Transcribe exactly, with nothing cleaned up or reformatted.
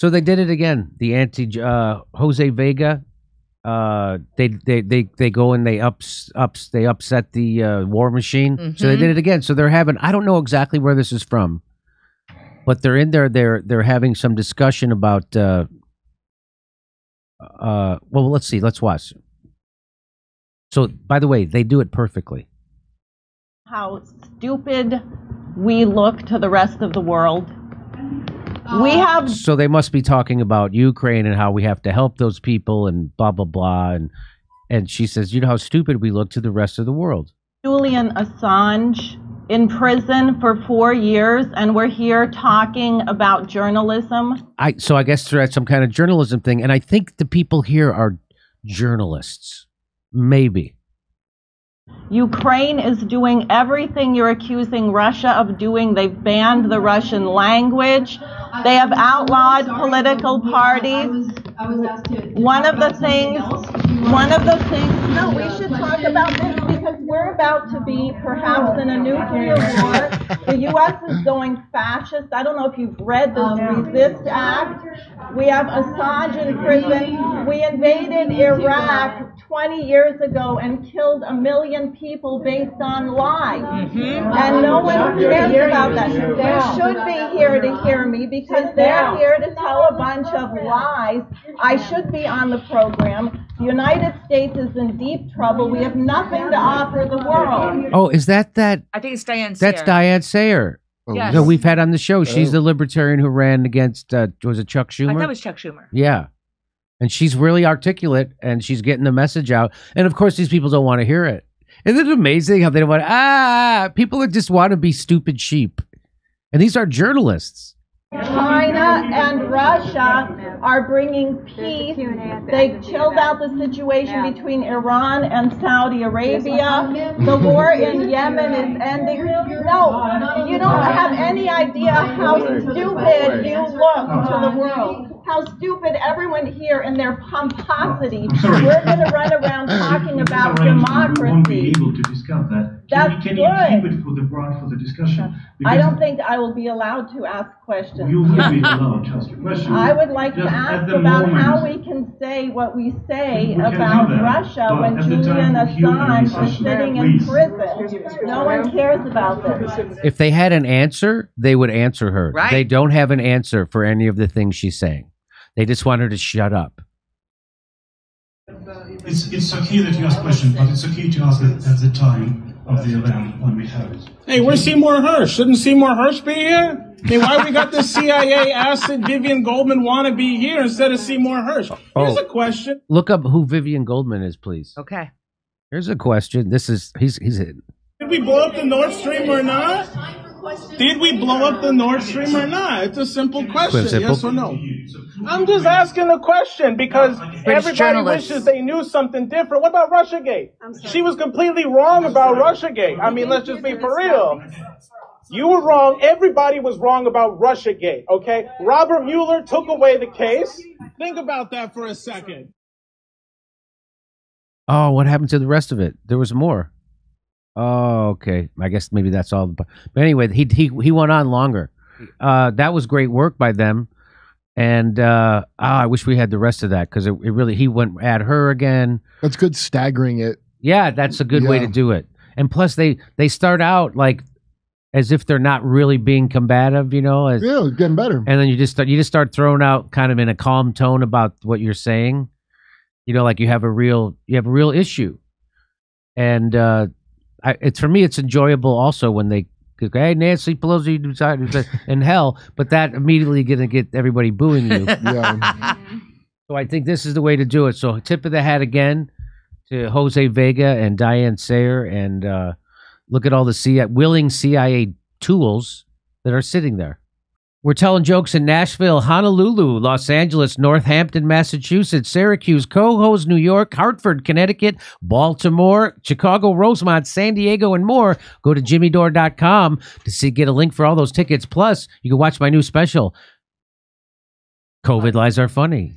So they did it again. The anti uh, Jose Vega, uh, they they they they go and they ups ups they upset the uh, war machine. Mm-hmm. So they did it again. So they're having, I don't know exactly where this is from, but they're in there. They're they're having some discussion about. Uh, uh, well, let's see. Let's watch. So, by the way, they do it perfectly. How stupid we look to the rest of the world. We have. So they must be talking about Ukraine and how we have to help those people and blah, blah, blah. And, and she says, you know how stupid we look to the rest of the world. Julian Assange in prison for four years. And we're here talking about journalism. I So I guess they're at some kind of journalism thing. And I think the people here are journalists. Maybe. Ukraine is doing everything you're accusing Russia of doing. They've banned the Russian language. They have outlawed political parties. One of the things, one of the things, no, we should talk about this because we're about to be perhaps in a nuclear war. The U S is going fascist. I don't know if you've read this Resist Act. We have Assange in prison. We invaded Iraq twenty years ago and killed a million people based on lies. Mm-hmm. And no one cares about that. They should be here to hear me because they're here to tell a bunch of lies. I should be on the program. The United States is in deep trouble. We have nothing to offer the world. Oh, is that that? I think it's Diane Sare. That's Diane Sare. Yes. Who we've had on the show. She's the libertarian who ran against, uh, was it Chuck Schumer? I thought it was Chuck Schumer. Yeah. And she's really articulate, and she's getting the message out. And, of course, these people don't want to hear it. Isn't it amazing how they don't want to, ah, people that just want to be stupid sheep. And these are journalists. China and Russia are bringing peace. They chilled out the situation between Iran and Saudi Arabia. The war in Yemen is ending. No, you don't have any idea how stupid you look to the world. How stupid everyone here and their pomposity. We're going to run around talking about democracy. We won't be able to discuss that. That's can you, can good. You keep it for the broad for the discussion? I don't think I will be allowed to ask questions. You will be allowed to ask questions. I would like Just to ask about moment, how we can say what we say we about that, Russia when Julian Assange is sitting in prison. No one cares about this. If they had an answer, they would answer her. Right? They don't have an answer for any of the things she's saying. They just want her to shut up. It's, it's okay that you ask questions, but it's okay to ask it at the time of the event when we have it. Hey, where's Seymour Hersh? Shouldn't Seymour Hersh be here? I mean, why we got this C I A acid Vivian Goldman wannabe here instead of Seymour Hersh? Here's oh, a question. Look up who Vivian Goldman is, please. Okay. Here's a question. This is, he's, he's hidden. Did we blow up the Nord Stream or not? Did we blow up the Nord Stream or not? It's a simple question, simple. Yes or no? I'm just asking a question because everybody wishes they knew something different. What about Russiagate? She was completely wrong about Russiagate. I mean, let's just be for real. You were wrong. Everybody was wrong about Russiagate, okay? Robert Mueller took away the case. Think about that for a second. Oh, what happened to the rest of it? There was more. Oh, okay. I guess maybe that's all. But anyway, he he he went on longer. Uh, that was great work by them. And uh, oh, I wish we had the rest of that because it, it really, he went at her again. That's good staggering it. Yeah, that's a good yeah. way to do it. And plus, they, they start out like as if they're not really being combative, you know. As, yeah, it's getting better. And then you just start, you just start throwing out kind of in a calm tone about what you're saying. You know, like you have a real you have a real issue. And uh, I, it's for me, it's enjoyable also when they. Hey, Nancy Pelosi decided in hell, but that immediately going to get everybody booing you. Yeah. So I think this is the way to do it. So tip of the hat again to Jose Vega and Diane Sare, and uh, look at all the C I A, willing C I A tools that are sitting there. We're telling jokes in Nashville, Honolulu, Los Angeles, Northampton, Massachusetts, Syracuse, Cohoes, New York, Hartford, Connecticut, Baltimore, Chicago, Rosemont, San Diego, and more. Go to Jimmy Dore dot com to see get a link for all those tickets. Plus, you can watch my new special, COVID Lies Are Funny.